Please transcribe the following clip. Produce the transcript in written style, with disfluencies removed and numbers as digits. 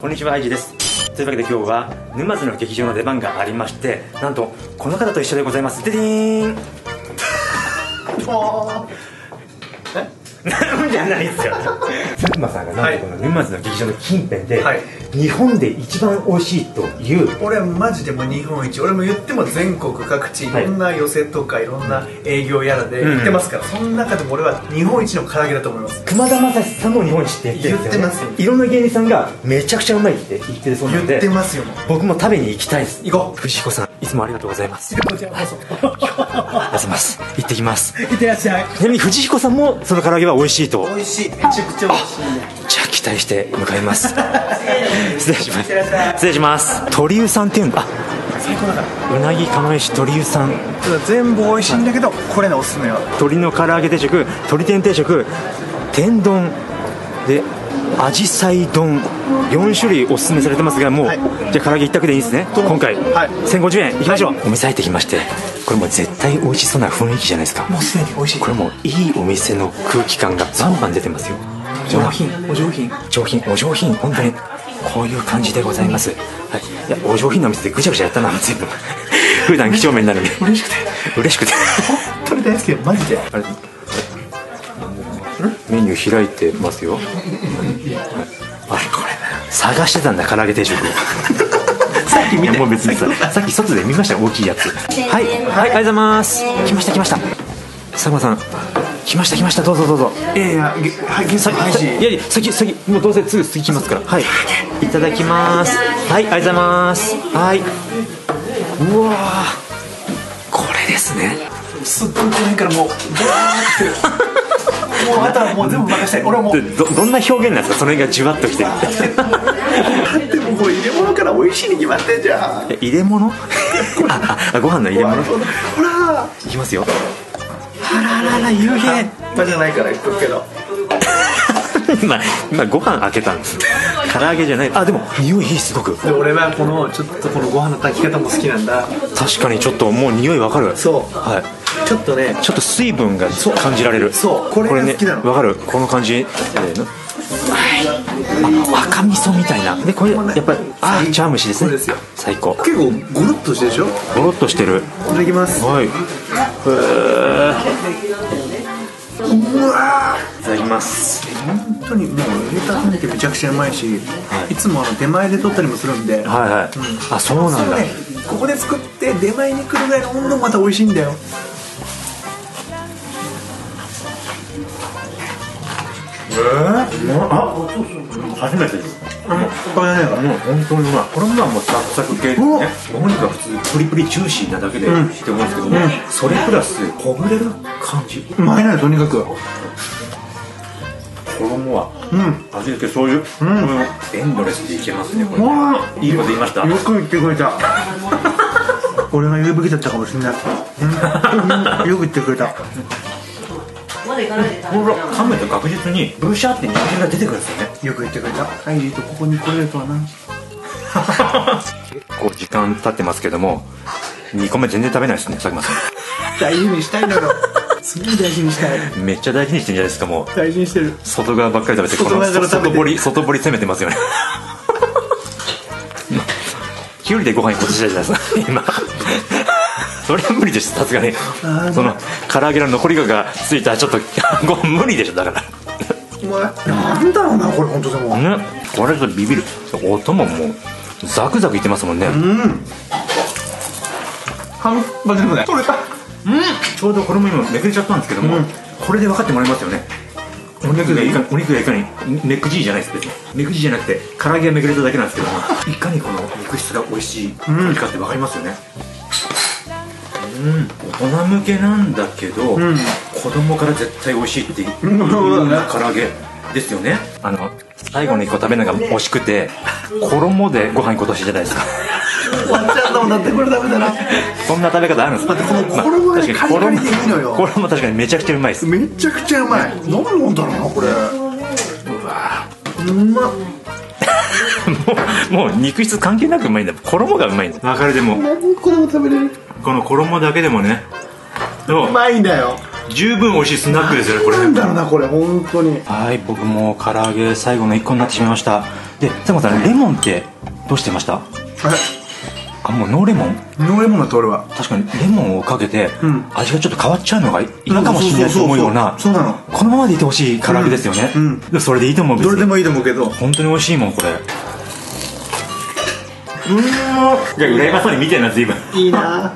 こんにちは、あいじです。というわけで今日は沼津の劇場の出番がありまして、なんとこの方と一緒でございます。デディーンなんじゃないですよ。佐久間さんがなんとこの沼津の劇場の近辺で、はい、日本で一番美味しいという。俺マジでもう日本一、俺も言っても全国各地いろんな寄せとかいろんな営業やらで行ってますから、その中でも俺は日本一の唐揚げだと思います。熊田正史さんも日本一って言ってるんですよね。いろんな芸人さんがめちゃくちゃうまいって言ってるそうなんで、言ってますよ。僕も食べに行きたいです。行こう。藤彦さんいつもありがとうございます。こちらこそ。行ってきます。行ってらっしゃい。ちなみに藤彦さんもその唐揚げは美味しいと。美味しい、めちゃくちゃ美味しい。じゃあ期待して向かいます。失礼します。失礼します。鳥湯さんっていうんだ。最高だから、うなぎ釜飯鳥湯さん全部美味しいんだけど、これのおすすめは鶏の唐揚げ定食、鶏天定食、天丼でアジサイ丼、4種類おすすめされてますが、もう、はい、じゃあ唐揚げ一択でいいですね今回、はい、1,050円いきましょう、はい、お店入ってきまして、これもう絶対美味しそうな雰囲気じゃないですか。もうすでに美味しい。これもういいお店の空気感がバンバン出てますよ。上品、お上品、上品、お上品、本当にこういう感じでございます。はい、いやお上品なお店でぐちゃぐちゃやったな全部。普段几帳面になるんで嬉しくて嬉しくて本当に大好きよマジで。あれメニュー開いてますよ。あれこれ探してたんだ唐揚げ定食を。さっき見てもう別にさっき外で見ました大きいやつ。はいはい、ありがとうございます。来ました来ました。佐久間さん来ました来ました。どうぞどうぞ。先もうどうせすぐ次来ますから。はい、いただきます。はい、ありがとうございます。はい、うわこれですね。すっごいこの辺からもうわーってもうあとはもう全部任せたい。俺はもうどんな表現なんですか、その辺がじゅわっときてるって。だってもうこれ入れ物から美味しいに決まってんじゃん。入れ物ご飯の入れ物。ほらいきますよ。あららら、湯気半端じゃないから言っとくけど、今ご飯開けたんです。唐揚げじゃない。あ、でも匂いいい、すごく。で俺はこのちょっとこのご飯の炊き方も好きなんだ。確かにちょっともう匂いわかる。そう、はい、ちょっとね、ちょっと水分が感じられる。そう、これね、わかる、この感じ。赤味噌みたいな。で、これやっぱり、あ、茶蒸しですね。最高。結構ゴロッとしてるでしょ。ゴロッとしてる。いただきます。はい。うわ。いただきます。本当にもう入れたてめちゃくちゃうまいし、いつも手前で取ったりもするんで。はいはい。あ、そうなんだ。ここで作って出前に来るぐらいの温度もまた美味しいんだよ。初めてです。これは本当にうまい。これももうサクサク系ですね。お肉が普通プリプリジューシーなだけでって思うんですけども、それプラスほぐれる感じ。うまいな。とにかく衣は味付け醤油、エンドレスでいけますね。これいいこと言いました。よく言ってくれた。俺が言うべきだったかもしれない。よく言ってくれた。ほら、噛むと確実にブシャって人間が出てくるんですよね。よく言ってくれた。はい、ここに来れるとはな。結構時間経ってますけども、2個目全然食べないですね、佐久間さん。大事にしたいだろ。すげえ大事にしたい。めっちゃ大事にしてるんじゃないですか、もう。大事にしてる。外側ばっかり食べて、この外堀攻めてますよね。きゅうりでご飯にこっちしたじゃないですか、今。それは無理でしょ、さすがに。その唐揚げの残りがついたらちょっとご飯無理でしょ、だからお前なんだろうな、これ本当でもね、これちょっとビビる。音ももうザクザクいってますもんね。うん、半端じゃない。取れた。うん、ちょうどこれも今めくれちゃったんですけども、これで分かってもらえますよね。お肉がいかにネック G じゃないです。ネック G じゃなくて唐揚げがめくれただけなんですけども、いかにこの肉質が美味しいかって分かりますよね。大人向けなんだけど、子供から絶対美味しいって言うような唐揚げですよね。最後の1個食べるのが惜しくて衣でご飯行こうとしてじゃないですか。終わっちゃったもんだって、これ食べたら。そんな食べ方あるんですか。だってこの衣がカリカリでいいのよ。衣確かにめちゃくちゃうまいです。めちゃくちゃうまい。何なんだろうな、これ。うわうまっ。もう肉質関係なくうまいんだ。衣がうまいんだ。わかる。でも子供食べれる。この衣だけでもね、うまいんだよ。十分美味しいスナックですよね、これ。なんだろうな、これ本当に。はい、僕も唐揚げ最後の1個になってしまいました。で、佐久間さん、レモンってどうしてました？あ、もうノーレモン？ノーレモンだと俺は。確かにレモンをかけて味がちょっと変わっちゃうのがいいかもしれないと思うような、そうなの。このままでいてほしい唐揚げですよね。でもそれでいいと思う。どれでもいいと思うけど、本当に美味しいもんこれ。うん。じゃあ羨ましそうに見てるな、随分。いいな。